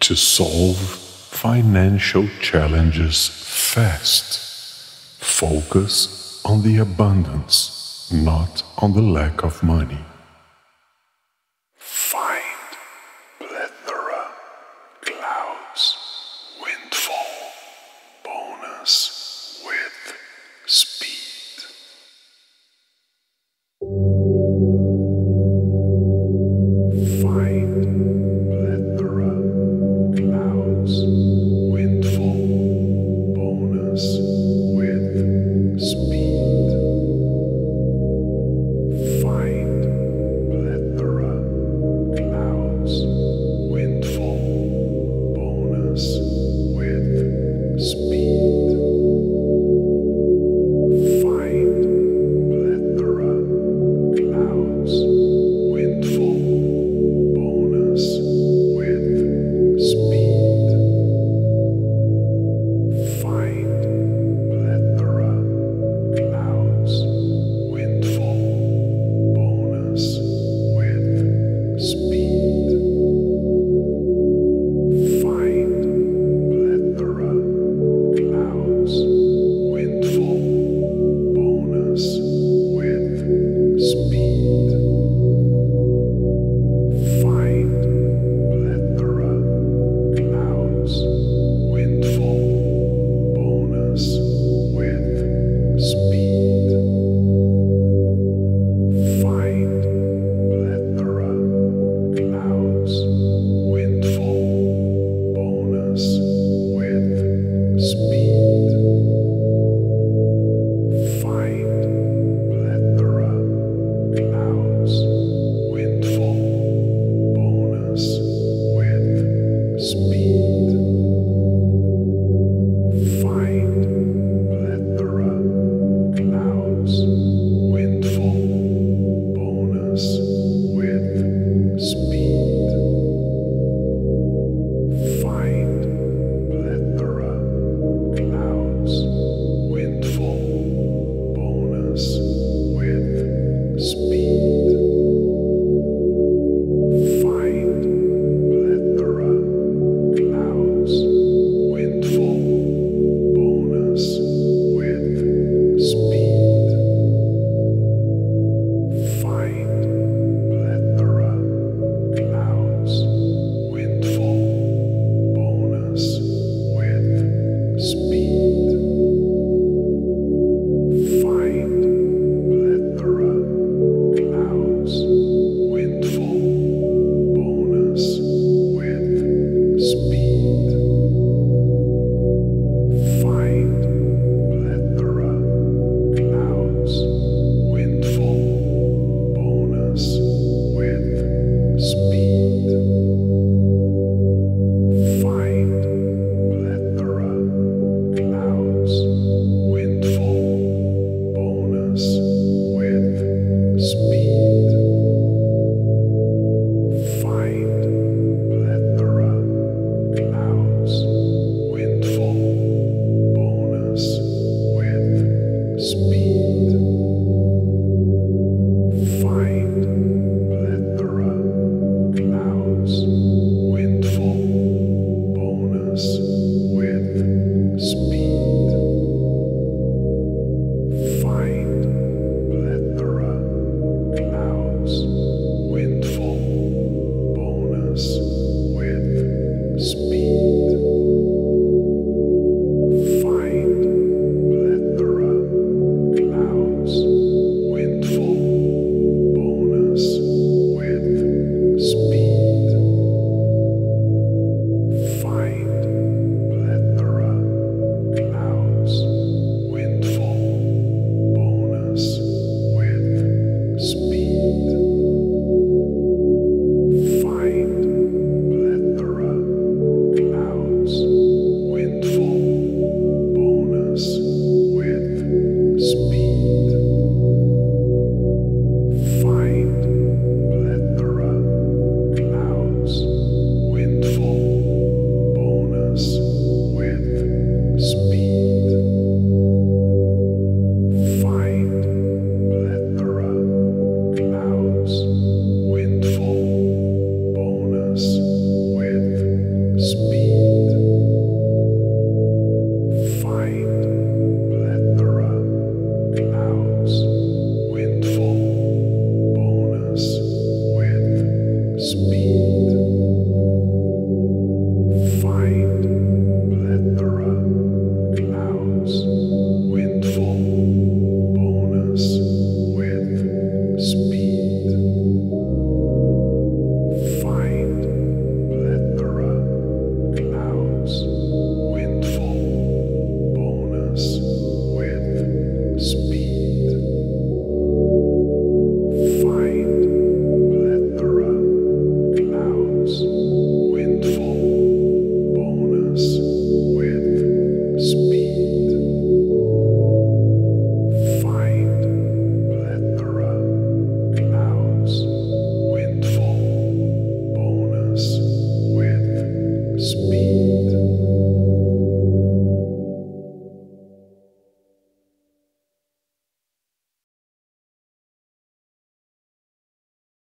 to solve financial challenges fast. Focus on the abundance, not on the lack of money. Find plethora, clouds, windfall, bonus with speed. Find plethora, clouds, windfall, bonus with speed. Find plethora, clouds, windfall, bonus with speed. Find plethora, clouds, windfall, bonus with speed. Find plethora, clouds, windfall, bonus with speed. Find plethora, clouds, windfall, bonus with speed. Find plethora, clouds, windfall, bonus with speed. Find plethora, clouds, windfall, bonus with speed. Find plethora, clouds, windfall, bonus with speed.